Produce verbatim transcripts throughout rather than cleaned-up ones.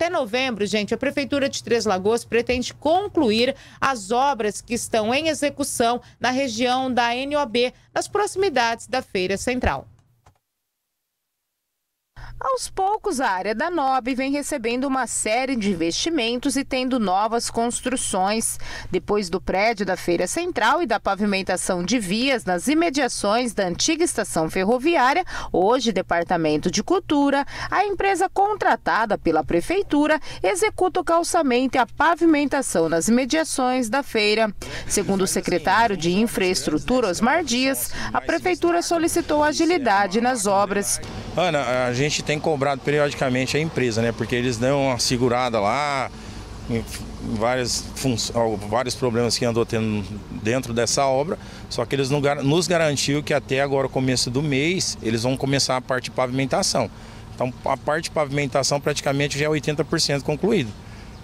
Até novembro, gente, a Prefeitura de Três Lagoas pretende concluir as obras que estão em execução na região da N O B, nas proximidades da Feira Central. Aos poucos, a área da N O B vem recebendo uma série de investimentos e tendo novas construções. Depois do prédio da Feira Central e da pavimentação de vias nas imediações da antiga estação ferroviária, hoje Departamento de Cultura, a empresa contratada pela Prefeitura executa o calçamento e a pavimentação nas imediações da feira. Segundo o secretário de Infraestrutura, Osmar Dias, a Prefeitura solicitou agilidade nas obras. Ana, a gente tem cobrado periodicamente a empresa, né? Porque eles dão uma segurada lá, em várias funções, vários problemas que andou tendo dentro dessa obra, só que eles não, nos garantiu que até agora, começo do mês, eles vão começar a parte de pavimentação. Então, a parte de pavimentação praticamente já é oitenta por cento concluído.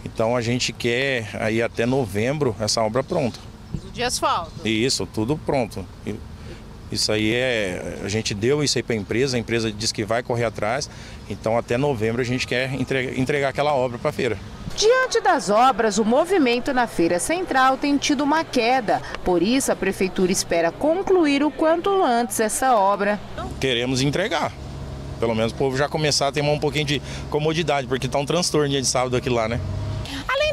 Então, a gente quer aí até novembro essa obra pronta. Tudo de asfalto? Isso, tudo pronto. Isso aí é, a gente deu isso aí para a empresa, a empresa diz que vai correr atrás, então até novembro a gente quer entregar, entregar aquela obra para a feira. Diante das obras, o movimento na Feira Central tem tido uma queda, por isso a Prefeitura espera concluir o quanto antes essa obra. Queremos entregar, pelo menos o povo já começar a ter um pouquinho de comodidade, porque está um transtorno de sábado aqui lá, né?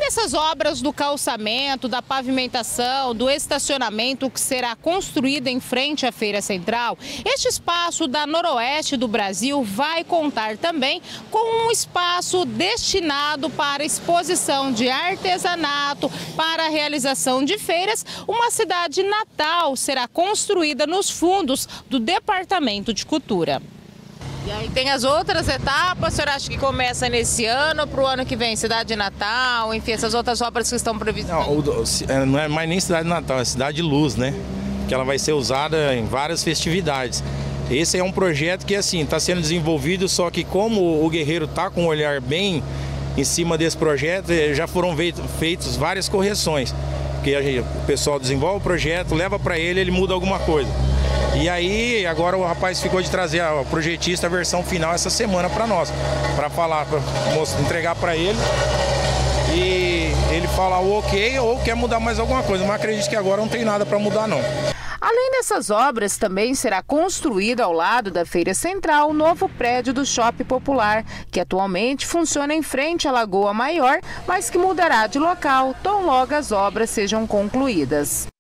Essas obras do calçamento, da pavimentação, do estacionamento que será construído em frente à Feira Central, este espaço da Noroeste do Brasil vai contar também com um espaço destinado para exposição de artesanato, para a realização de feiras. Uma cidade natal será construída nos fundos do Departamento de Cultura. E aí tem as outras etapas, o senhor acha que começa nesse ano, para o ano que vem, Cidade Natal, enfim, essas outras obras que estão previstas? Não, não é mais nem Cidade Natal, é Cidade Luz, né? Que ela vai ser usada em várias festividades. Esse é um projeto que, assim, está sendo desenvolvido, só que como o Guerreiro está com um olhar bem em cima desse projeto, já foram feitas várias correções. Porque a gente, o pessoal desenvolve o projeto, leva para ele, ele muda alguma coisa. E aí, agora o rapaz ficou de trazer a projetista, a versão final essa semana para nós, para falar, para entregar para ele e ele falar o ok ou quer mudar mais alguma coisa, mas acredito que agora não tem nada para mudar não. Além dessas obras, também será construído ao lado da Feira Central o novo prédio do Shopping Popular, que atualmente funciona em frente à Lagoa Maior, mas que mudará de local tão logo as obras sejam concluídas.